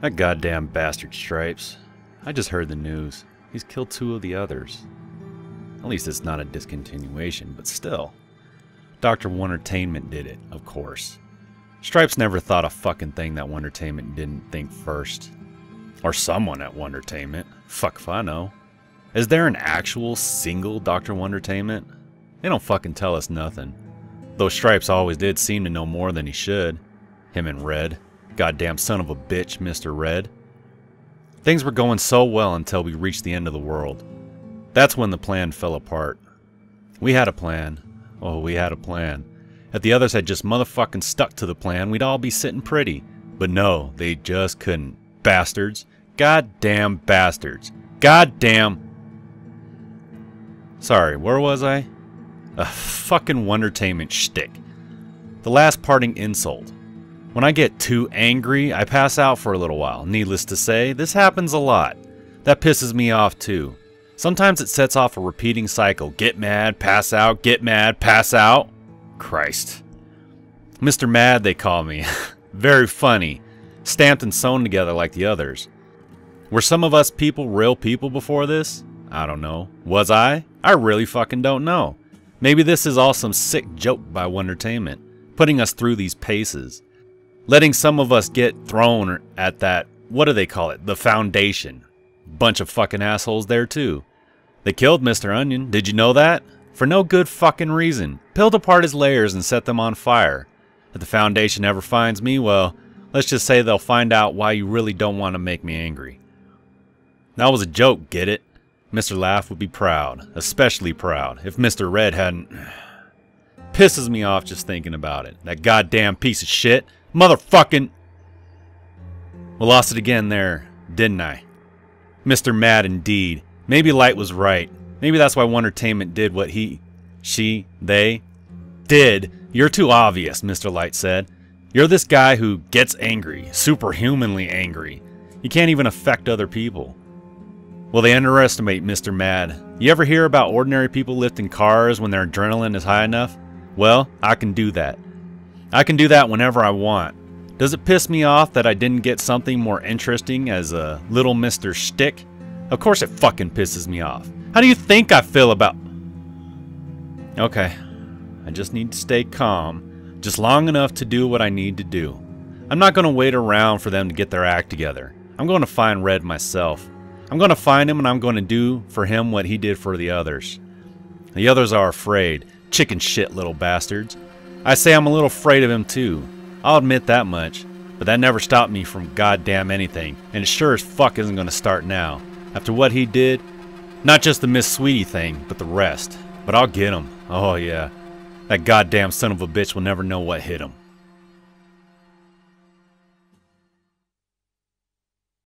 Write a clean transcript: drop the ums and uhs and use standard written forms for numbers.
That goddamn bastard Stripes. I just heard the news. He's killed two of the others. At least it's not a discontinuation, but still. Dr. Wondertainment did it, of course. Stripes never thought a fucking thing that Wondertainment didn't think first. Or someone at Wondertainment. Fuck if I know. Is there an actual single Dr. Wondertainment? They don't fucking tell us nothing. Though Stripes always did seem to know more than he should. Him and Red. Goddamn son of a bitch, Mr. Red. Things were going so well until we reached the end of the world. That's when the plan fell apart. We had a plan. Oh, we had a plan. If the others had just motherfucking stuck to the plan, we'd all be sitting pretty. But no, they just couldn't. Bastards. Goddamn bastards. Goddamn... Sorry, where was I? A fucking Wondertainment shtick. The last parting insult. When I get too angry, I pass out for a little while. Needless to say, this happens a lot. That pisses me off too. Sometimes it sets off a repeating cycle. Get mad, pass out, get mad, pass out. Christ. Mr. Mad, they call me. Very funny. Stamped and sewn together like the others. Were some of us people real people before this? I don't know. Was I? I really fucking don't know. Maybe this is all some sick joke by Wondertainment, putting us through these paces. Letting some of us get thrown at that, what do they call it, the Foundation. Bunch of fucking assholes there too. They killed Mr. Onion, did you know that? For no good fucking reason. Peeled apart his layers and set them on fire. If the Foundation ever finds me, well, let's just say they'll find out why you really don't want to make me angry. That was a joke, get it? Mr. Laugh would be proud, especially proud, if Mr. Red hadn't... Pisses me off just thinking about it. That goddamn piece of shit. Motherfucking... Well, lost it again there, didn't I? Mr. Mad indeed. Maybe Light was right. Maybe that's why Wondertainment did what he, she, they did. You're too obvious, Mr. Light said. You're this guy who gets angry, superhumanly angry. You can't even affect other people. Well, they underestimate Mr. Mad. You ever hear about ordinary people lifting cars when their adrenaline is high enough? Well, I can do that. I can do that whenever I want. Does it piss me off that I didn't get something more interesting as a little Mr. Stick? Of course it fucking pisses me off. How do you think I feel about... Okay, I just need to stay calm. Just long enough to do what I need to do. I'm not going to wait around for them to get their act together. I'm going to find Red myself. I'm going to find him and I'm going to do for him what he did for the others. The others are afraid. Chicken shit little bastards. I say I'm a little afraid of him too. I'll admit that much. But that never stopped me from goddamn anything. And it sure as fuck isn't going to start now. After what he did, not just the Miss Sweetie thing, but the rest. But I'll get him. Oh yeah. That goddamn son of a bitch will never know what hit him.